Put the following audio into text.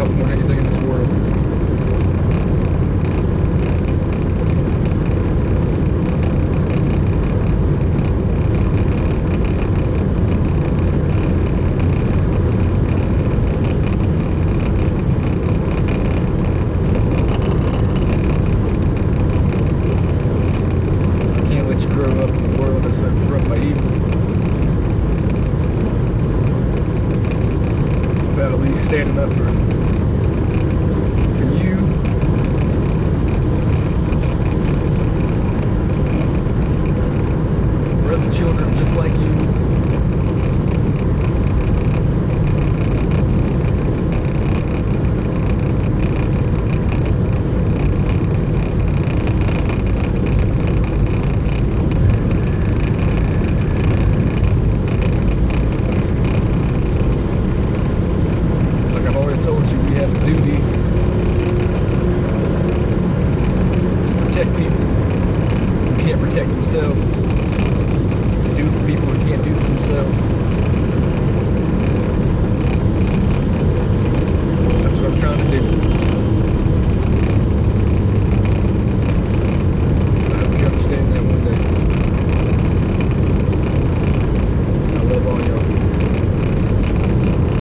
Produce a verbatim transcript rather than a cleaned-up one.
up than anything in this world. Standing up for, for you. For other children just like you. People who can't protect themselves, to do for people who can't do for themselves.